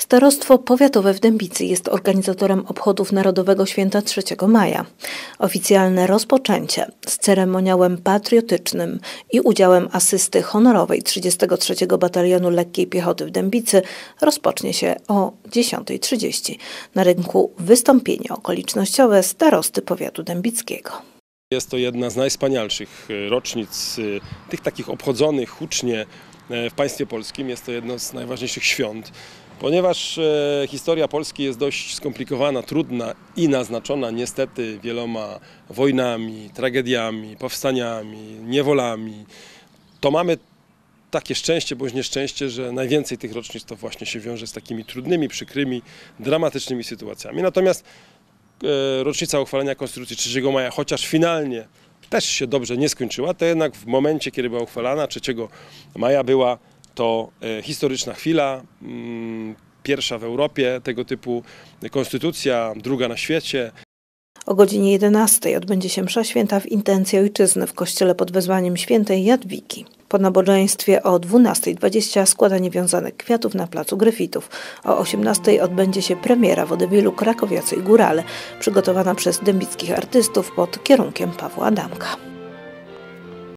Starostwo powiatowe w Dębicy jest organizatorem obchodów Narodowego Święta 3 maja. Oficjalne rozpoczęcie z ceremoniałem patriotycznym i udziałem asysty honorowej 33 Batalionu Lekkiej Piechoty w Dębicy rozpocznie się o 10:30 na rynku wystąpienia okolicznościowe starosty powiatu dębickiego. Jest to jedna z najwspanialszych rocznic, tych takich obchodzonych hucznie w państwie polskim. Jest to jedno z najważniejszych świąt, ponieważ historia Polski jest dość skomplikowana, trudna i naznaczona niestety wieloma wojnami, tragediami, powstaniami, niewolami. To mamy takie szczęście bądź nieszczęście, że najwięcej tych rocznic to właśnie się wiąże z takimi trudnymi, przykrymi, dramatycznymi sytuacjami. Natomiast rocznica uchwalenia Konstytucji 3 maja, chociaż finalnie też się dobrze nie skończyła, to jednak w momencie, kiedy była uchwalana 3 maja, była to historyczna chwila, pierwsza w Europie tego typu konstytucja, druga na świecie. O godzinie 11:00 odbędzie się msza święta w intencji ojczyzny w kościele pod wezwaniem Świętej Jadwigi. Po nabożeństwie o 12:20 składanie wiązanych kwiatów na placu Gryfitów. O 18:00 odbędzie się premiera wodewilu Krakowiacy i Górale, przygotowana przez dębickich artystów pod kierunkiem Pawła Adamka.